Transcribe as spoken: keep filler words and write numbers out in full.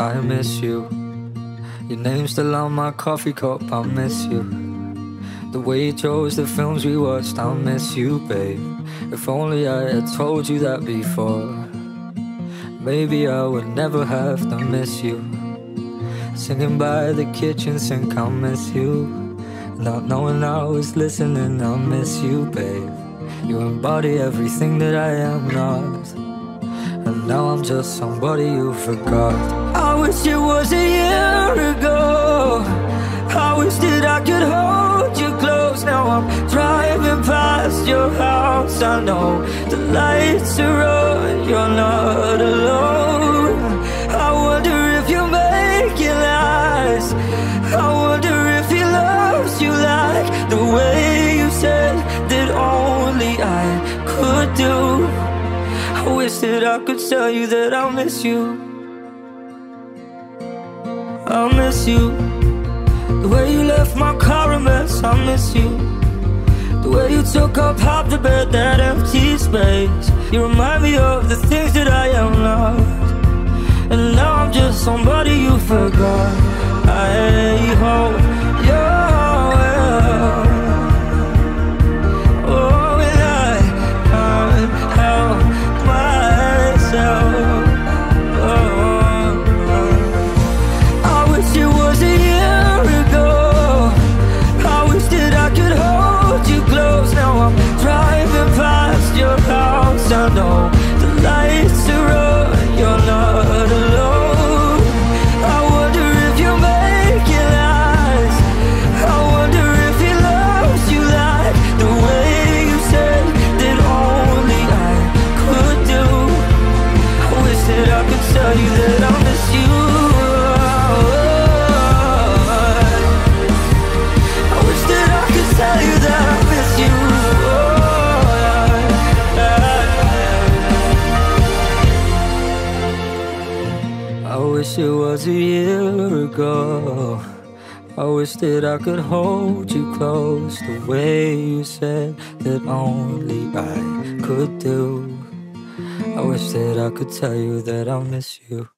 I miss you. Your name's still on my coffee cup, I miss you. The way you chose the films we watched, I miss you, babe. If only I had told you that before, maybe I would never have to miss you. Singing by the kitchen sink, I miss you. Not knowing I was listening, I miss you, babe. You embody everything that I am not, and now I'm just somebody you forgot. I wish it was a year ago. I wish that I could hold you close. Now I'm driving past your house. I know the lights are on, you're not alone. I wonder if you're making lies. I wonder if he loves you like the way you said that only I could do. I wish that I could tell you that I miss you. I miss you. The way you left my car a mess, I miss you. The way you took up half the bed, that empty space. You remind me of the things that I am not, and now I'm just somebody you forgot. I hope you're well. I wish it was a year ago. I wish that I could hold you close, the way you said that only I could do. I wish that I could tell you that I miss you.